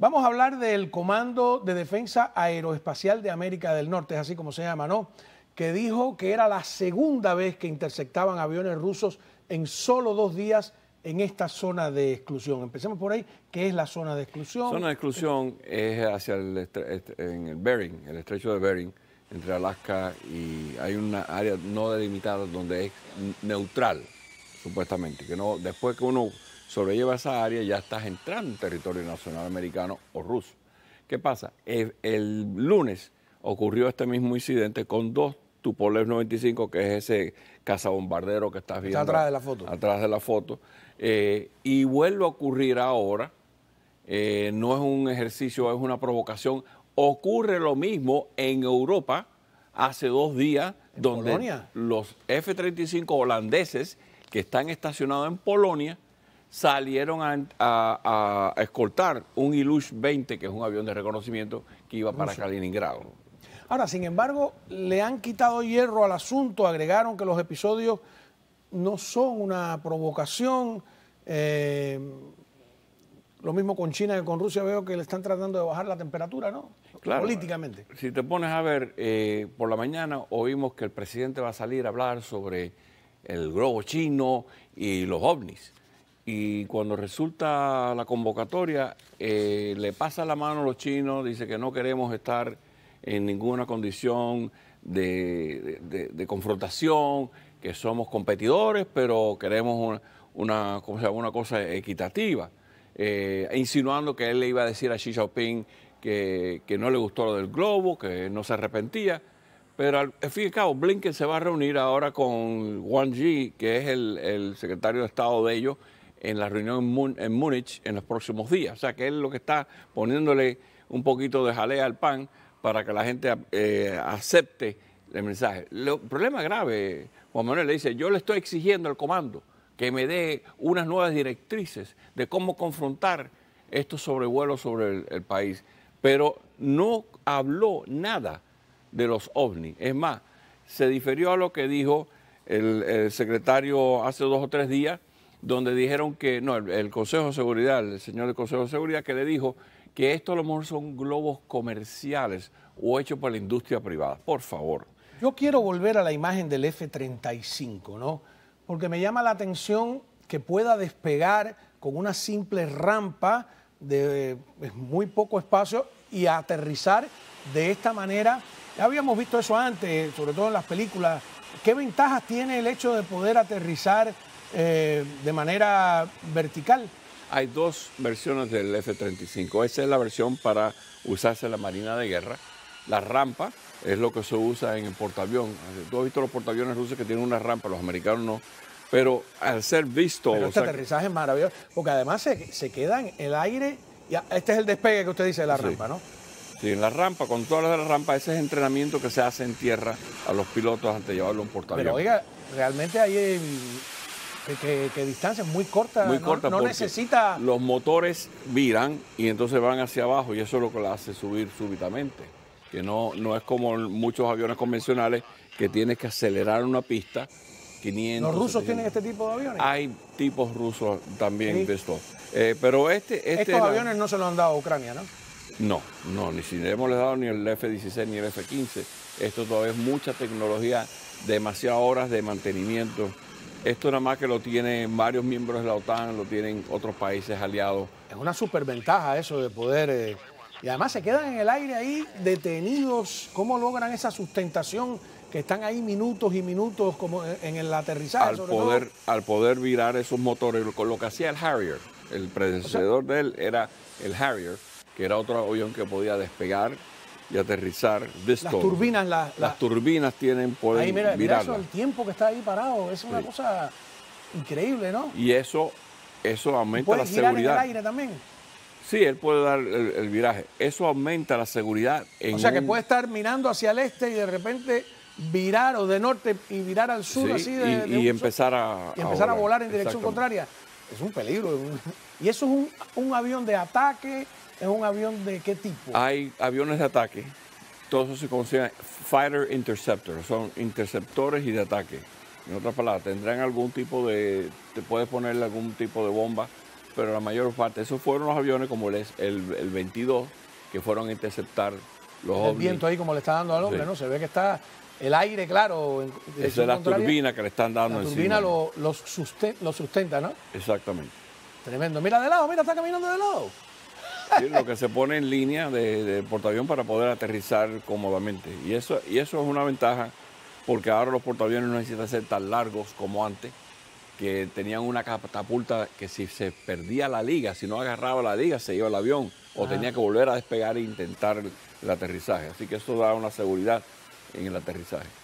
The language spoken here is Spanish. Vamos a hablar del Comando de Defensa Aeroespacial de América del Norte, es así como se llama, ¿no? Que dijo que era la segunda vez que interceptaban aviones rusos en solo 2 días en esta zona de exclusión. Empecemos por ahí. ¿Qué es la zona de exclusión? Zona de exclusión es hacia en el Bering, el estrecho de Bering, entre Alaska y hay una área no delimitada donde es neutral, supuestamente. Que no, después que uno sobrelleva esa área, ya estás entrando en territorio nacional americano o ruso. ¿Qué pasa? El lunes ocurrió este mismo incidente con 2 Tupolev 95, que es ese cazabombardero que estás viendo. Está atrás de la foto. Atrás de la foto. Y vuelve a ocurrir ahora. No es un ejercicio, es una provocación. Ocurre lo mismo en Europa hace 2 días, donde Polonia, los F-35 holandeses que están estacionados en Polonia salieron a escoltar un Ilush 20, que es un avión de reconocimiento que iba para Kaliningrado. Ahora, sin embargo, le han quitado hierro al asunto, agregaron que los episodios no son una provocación. Lo mismo con China que con Rusia, veo que le están tratando de bajar la temperatura, ¿no? Claro. Políticamente. Si te pones a ver, por la mañana oímos que el presidente va a salir a hablar sobre el globo chino y los ovnis. Y cuando resulta la convocatoria, le pasa la mano a los chinos, dice que no queremos estar en ninguna condición de confrontación, que somos competidores, pero queremos una cosa equitativa, insinuando que él le iba a decir a Xi Jinping que no le gustó lo del globo, que no se arrepentía, pero al fin y al cabo Blinken se va a reunir ahora con Wang Yi, que es el secretario de Estado de ellos, en la reunión en Múnich en los próximos días. O sea, que él lo que está poniéndole un poquito de jalea al pan para que la gente acepte el mensaje. El problema grave, Juan Manuel le dice, yo le estoy exigiendo al comando que me dé unas nuevas directrices de cómo confrontar estos sobrevuelos sobre el país. Pero no habló nada de los ovnis. Es más, se diferió a lo que dijo el secretario hace 2 o 3 días, donde dijeron que, no, el Consejo de Seguridad, el señor del Consejo de Seguridad, que le dijo que esto a lo mejor son globos comerciales o hechos por la industria privada. Por favor. Yo quiero volver a la imagen del F-35, ¿no? Porque me llama la atención que pueda despegar con una simple rampa de muy poco espacio y aterrizar de esta manera. Ya habíamos visto eso antes, sobre todo en las películas. ¿Qué ventajas tiene el hecho de poder aterrizar de manera vertical? Hay 2 versiones del F-35. Esa es la versión para usarse en la Marina de Guerra. La rampa es lo que se usa en el portaavión. Tú has visto los portaaviones rusos que tienen una rampa, los americanos no. Pero al ser visto... Pero este aterrizaje es maravilloso, porque además se queda en el aire. Y este es el despegue que usted dice de la rampa, ¿no? Sí, en la rampa, con todas las de la rampa, ese es entrenamiento que se hace en tierra a los pilotos antes de llevarlo a un portaavión. Pero oiga, realmente hay... Que distancia es muy corta, no necesita... Los motores viran y entonces van hacia abajo y eso es lo que la hace subir súbitamente. Que no es como muchos aviones convencionales que tienes que acelerar una pista. 500, ¿los rusos 700. Tienen este tipo de aviones? Hay tipos rusos también, sí, de estos. Pero estos aviones no se los han dado a Ucrania, ¿no? No, ni si le hemos dado ni el F-16 ni el F-15. Esto todavía es mucha tecnología, demasiadas horas de mantenimiento. Esto nada más que lo tienen varios miembros de la OTAN, lo tienen otros países aliados. Es una superventaja eso de poder... y además se quedan en el aire ahí detenidos. ¿Cómo logran esa sustentación que están ahí minutos y minutos como en el aterrizaje? Al poder virar esos motores, lo que hacía el Harrier, el predecesor de él era el Harrier, que era otro avión que podía despegar y aterrizar. Las turbinas tienen poder. Ahí, mira eso, el tiempo que está ahí parado, es una cosa increíble, ¿no? Y eso aumenta la seguridad. ¿Puede girar en el aire también? Sí, él puede dar el viraje. Eso aumenta la seguridad. O sea, que puede estar mirando hacia el este y de repente virar o de norte y virar al sur, sí, así y empezar a... Y empezar a volar en dirección contraria. Es un peligro. Y eso es un avión de ataque... ¿Es un avión de qué tipo? Hay aviones de ataque, todos se consideran fighter interceptors, son interceptores y de ataque. En otras palabras, tendrán algún tipo de, te puedes ponerle algún tipo de bomba pero la mayor parte, esos fueron los aviones como el 22 que fueron a interceptar los ovnis. El viento ahí como le está dando al hombre, sí, ¿no? Se ve que está el aire, claro. Esa es la turbina que le están dando encima. La turbina lo sustenta, ¿no? Exactamente. Tremendo. Mira de lado, mira, está caminando de lado. Sí, lo que se pone en línea de portaavión para poder aterrizar cómodamente. Y eso es una ventaja porque ahora los portaaviones no necesitan ser tan largos como antes, que tenían una catapulta que si se perdía la liga, si no agarraba la liga, se iba el avión o tenía que volver a despegar e intentar el aterrizaje. Así que eso da una seguridad en el aterrizaje.